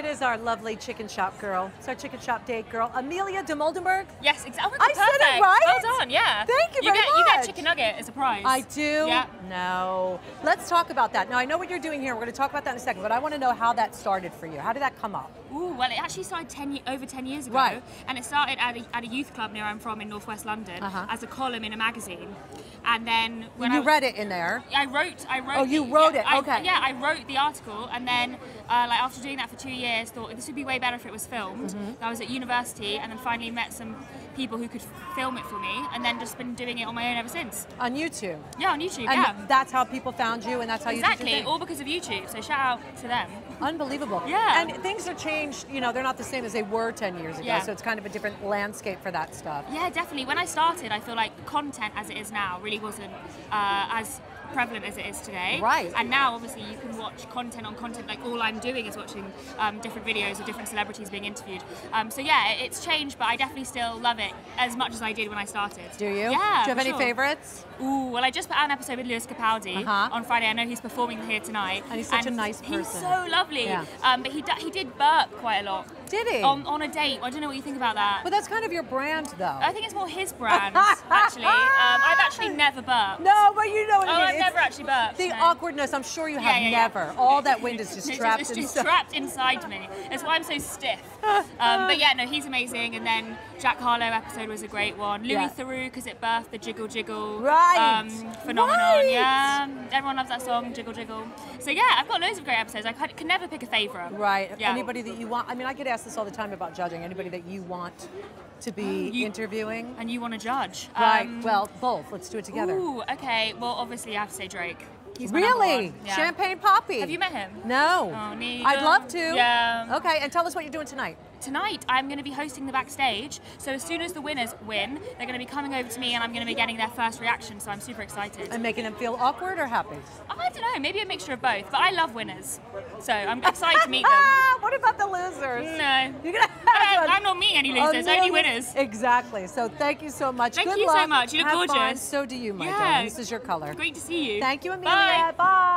It is our lovely chicken shop girl. It's our chicken shop date girl, Amelia Dimoldenberg. Yes, exactly. I said it right. Well done, yeah. Thank you very much. You get chicken nugget as a prize. I do? Yeah. No. Let's talk about that. Now, I know what you're doing here. We're going to talk about that in a second, but I want to know how that started for you. How did that come up? Ooh, well, it actually started over 10 years ago. Right. And it started at a youth club near where I'm from in northwest London as a column in a magazine. And then when you read it in there? I wrote. Oh, you wrote it. Okay. Yeah, I wrote the article, and then like after doing that for 2 years, thought this would be way better if it was filmed. I was at university, and then finally met some people who could film it for me, and then just been doing it on my own ever since. On YouTube. Yeah, on YouTube. And that's how people found you, and that's how you did your thing. All because of YouTube. So shout out to them. Unbelievable. Yeah. And things are changed. You know, they're not the same as they were 10 years ago. Yeah. So it's kind of a different landscape for that stuff. Yeah, definitely. When I started, I feel like content as it is now really wasn't as prevalent as it is today. Right. And now obviously you can watch content on content, like all I'm doing is watching different videos of different celebrities being interviewed. So yeah, it's changed, but I definitely still love it as much as I did when I started. Do you? Yeah. Do you have any favorites? Ooh, well, I just put out an episode with Lewis Capaldi on Friday. I know he's performing here tonight. And he's such a nice person. He's so lovely. Yeah. But he did burp quite a lot. Did he? On a date. I don't know what you think about that. But that's kind of your brand, though. I think it's more his brand, actually. I've actually never burped. No, but you know what I mean. I've never actually burped. The awkwardness, I'm sure you have never. Yeah. All that wind is just trapped inside. It's just trapped inside me. That's why I'm so stiff. But yeah, no, he's amazing. And then Jack Harlow episode was a great one. Louis Theroux, because it birthed the Jiggle Jiggle phenomenon. Right. Yeah, everyone loves that song, Jiggle Jiggle. So yeah, I've got loads of great episodes. I can never pick a favourite. Right. Yeah. Anybody that you want. I mean, I get asked this all the time about judging. Anybody that you want to be interviewing. And you want to judge. Right. Well, both. Let's do it together. Ooh, okay. Well, obviously, I have to say Drake. He's really? Yeah. Champagne Poppy. Have you met him? No. Oh, neither. I'd love to. Yeah. Okay, and tell us what you're doing tonight. Tonight, I'm going to be hosting the backstage. So as soon as the winners win, they're going to be coming over to me, and I'm going to be getting their first reaction. So I'm super excited. And making them feel awkward or happy? I don't know. Maybe a mixture of both. But I love winners, so I'm excited to meet them. What about the losers? No. You're gonna have I'm not meeting any losers. Only winners. Exactly. So thank you so much. Thank you so much. You look gorgeous. Have fun. So do you, my darling. This is your color. Great to see you. Thank you, Amelia. Bye. Bye.